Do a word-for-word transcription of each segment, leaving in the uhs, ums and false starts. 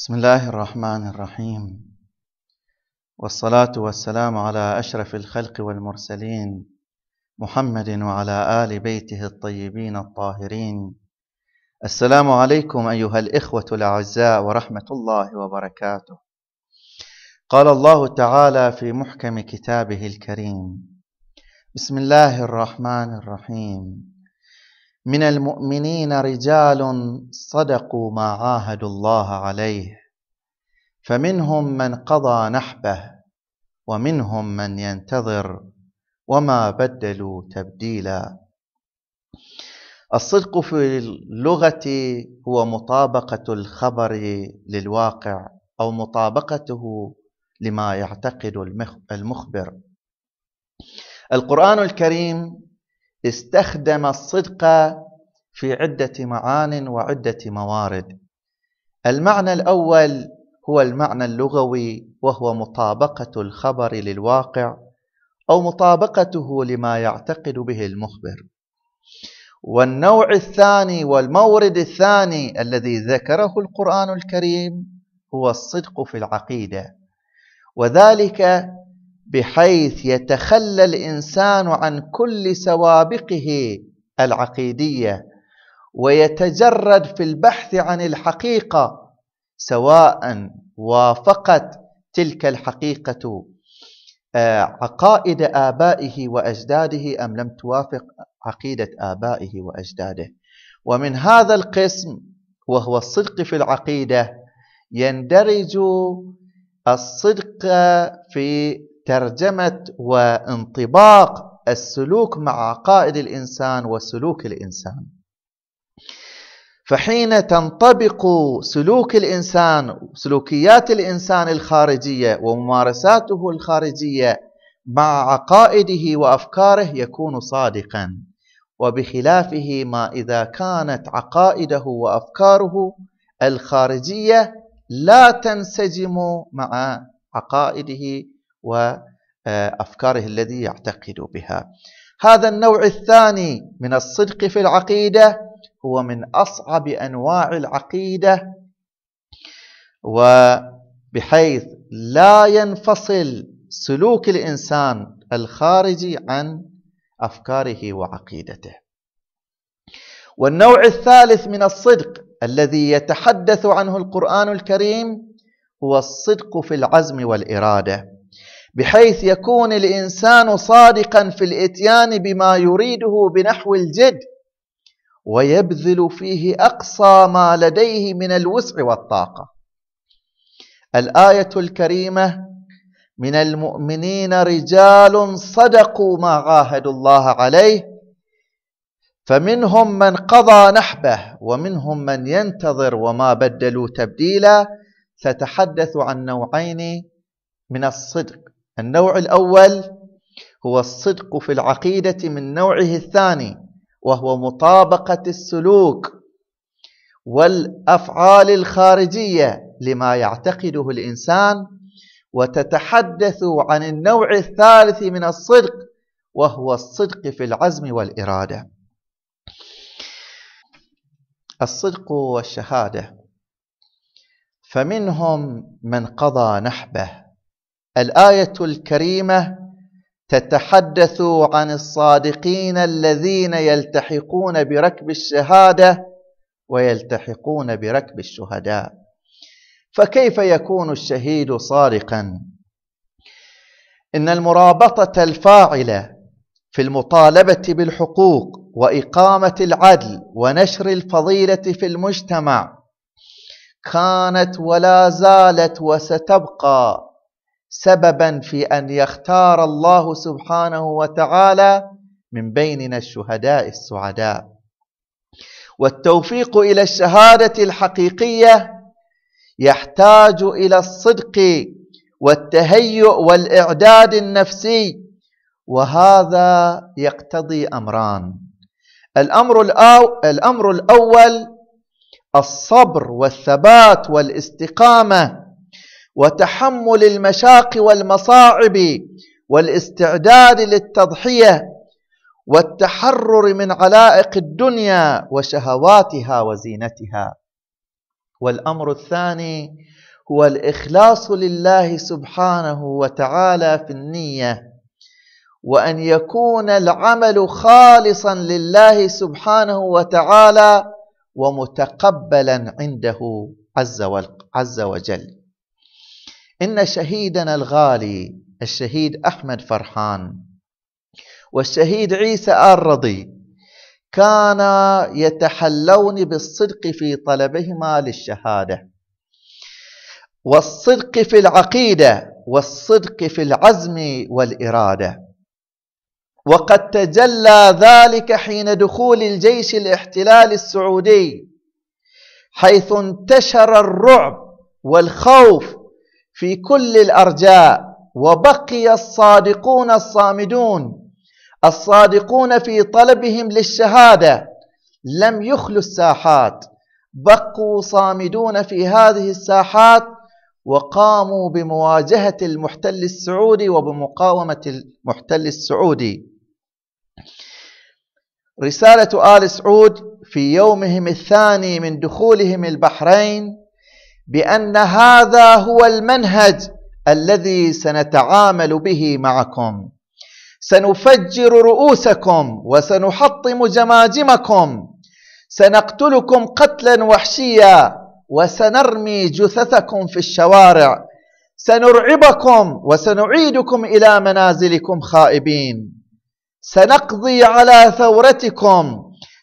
بسم الله الرحمن الرحيم، والصلاة والسلام على أشرف الخلق والمرسلين محمد وعلى آل بيته الطيبين الطاهرين. السلام عليكم أيها الإخوة الأعزاء ورحمة الله وبركاته. قال الله تعالى في محكم كتابه الكريم: بسم الله الرحمن الرحيم، من المؤمنين رجال صدقوا ما عاهدوا الله عليه، فمنهم من قضى نحبه ومنهم من ينتظر، وما بدلوا تبديلا. الصدق في اللغة هو مطابقة الخبر للواقع أو مطابقته لما يعتقد المخبر. القرآن الكريم استخدم الصدق في عدة معان وعدة موارد. المعنى الأول هو المعنى اللغوي، وهو مطابقة الخبر للواقع أو مطابقته لما يعتقد به المخبر. والنوع الثاني والمورد الثاني الذي ذكره القرآن الكريم هو الصدق في العقيدة، وذلك بحيث يتخلى الإنسان عن كل سوابقه العقيدية ويتجرد في البحث عن الحقيقة، سواء وافقت تلك الحقيقة عقائد آبائه وأجداده أم لم توافق عقيدة آبائه وأجداده. ومن هذا القسم وهو الصدق في العقيدة يندرج الصدق في ترجمة وانطباق السلوك مع عقائد الإنسان وسلوك الإنسان. فحين تنطبق سلوك الإنسان، سلوكيات الإنسان الخارجية وممارساته الخارجية مع عقائده وأفكاره، يكون صادقا، وبخلافه ما إذا كانت عقائده وأفكاره الخارجية لا تنسجم مع عقائده وأفكاره الذي يعتقد بها. هذا النوع الثاني من الصدق في العقيدة هو من أصعب أنواع العقيدة، وبحيث لا ينفصل سلوك الإنسان الخارجي عن أفكاره وعقيدته. والنوع الثالث من الصدق الذي يتحدث عنه القرآن الكريم هو الصدق في العزم والإرادة، بحيث يكون الإنسان صادقا في الإتيان بما يريده بنحو الجد، ويبذل فيه أقصى ما لديه من الوسع والطاقة. الآية الكريمة: من المؤمنين رجال صدقوا ما عاهدوا الله عليه، فمنهم من قضى نحبه ومنهم من ينتظر، وما بدلوا تبديلا. تتحدث عن نوعين من الصدق. النوع الأول هو الصدق في العقيدة من نوعه الثاني، وهو مطابقة السلوك والأفعال الخارجية لما يعتقده الإنسان. وتتحدث عن النوع الثالث من الصدق، وهو الصدق في العزم والإرادة. الصدق والشهادة. فمنهم من قضى نحبه. الآية الكريمة تتحدث عن الصادقين الذين يلتحقون بركب الشهادة ويلتحقون بركب الشهداء. فكيف يكون الشهيد صادقا؟ إن المرابطة الفاعلة في المطالبة بالحقوق وإقامة العدل ونشر الفضيلة في المجتمع كانت ولا زالت وستبقى سببا في أن يختار الله سبحانه وتعالى من بيننا الشهداء السعداء. والتوفيق إلى الشهادة الحقيقية يحتاج إلى الصدق والتهيؤ والإعداد النفسي، وهذا يقتضي أمران. الأمر الأمر الأول الصبر والثبات والاستقامة، وتحمل المشاق والمصاعب، والاستعداد للتضحية، والتحرر من علائق الدنيا وشهواتها وزينتها. والأمر الثاني هو الإخلاص لله سبحانه وتعالى في النية، وأن يكون العمل خالصا لله سبحانه وتعالى ومتقبلا عنده عز وجل. إن شهيدنا الغالي الشهيد أحمد فرحان والشهيد عيسى الرضي كانا يتحلون بالصدق في طلبهما للشهادة، والصدق في العقيدة، والصدق في العزم والإرادة. وقد تجلى ذلك حين دخول الجيش الاحتلالي السعودي، حيث انتشر الرعب والخوف في كل الأرجاء، وبقي الصادقون الصامدون الصادقون في طلبهم للشهادة، لم يخلوا الساحات، بقوا صامدون في هذه الساحات وقاموا بمواجهة المحتل السعودي وبمقاومة المحتل السعودي. رسالة آل سعود في يومهم الثاني من دخولهم البحرين بأن هذا هو المنهج الذي سنتعامل به معكم، سنفجر رؤوسكم وسنحطم جماجمكم، سنقتلكم قتلا وحشيا وسنرمي جثثكم في الشوارع، سنرعبكم وسنعيدكم إلى منازلكم خائبين، سنقضي على ثورتكم،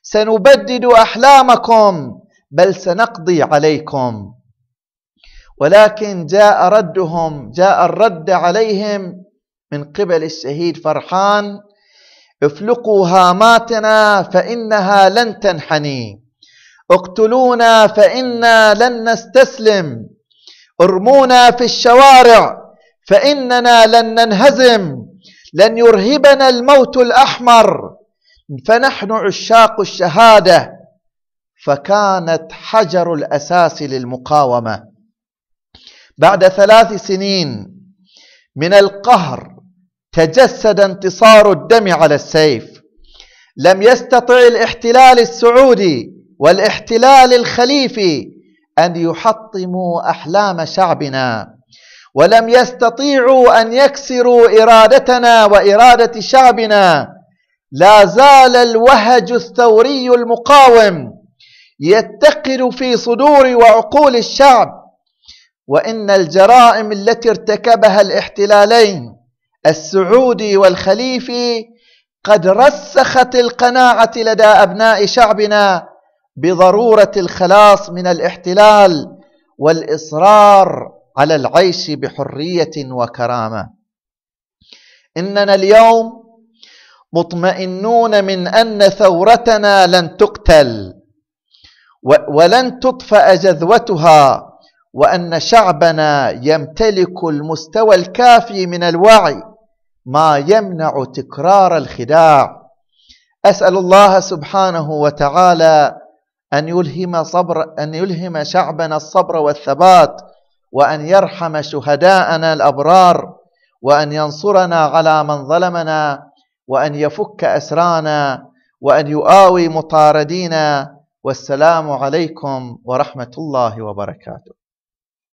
سنبدد أحلامكم، بل سنقضي عليكم. ولكن جاء ردهم جاء الرد عليهم من قبل الشهيد فرحان: افلقوا هاماتنا فإنها لن تنحني، اقتلونا فإنا لن نستسلم، ارمونا في الشوارع فإننا لن ننهزم، لن يرهبنا الموت الأحمر، فنحن عشاق الشهادة. فكانت حجر الأساس للمقاومة بعد ثلاث سنين من القهر. تجسد انتصار الدم على السيف. لم يستطع الاحتلال السعودي والاحتلال الخليفي أن يحطموا أحلام شعبنا، ولم يستطيعوا أن يكسروا إرادتنا وإرادة شعبنا. لا زال الوهج الثوري المقاوم يتقل في صدور وعقول الشعب، وإن الجرائم التي ارتكبها الاحتلالين السعودي والخليفي قد رسخت القناعة لدى أبناء شعبنا بضرورة الخلاص من الاحتلال والإصرار على العيش بحرية وكرامة. إننا اليوم مطمئنون من أن ثورتنا لن تقتل ولن تطفأ جذوتها، وأن شعبنا يمتلك المستوى الكافي من الوعي ما يمنع تكرار الخداع. أسأل الله سبحانه وتعالى أن يلهم صبر أن يلهم شعبنا الصبر والثبات، وأن يرحم شهداءنا الأبرار، وأن ينصرنا على من ظلمنا، وأن يفك أسرانا، وأن يؤاوي مطاردينا. والسلام عليكم ورحمة الله وبركاته.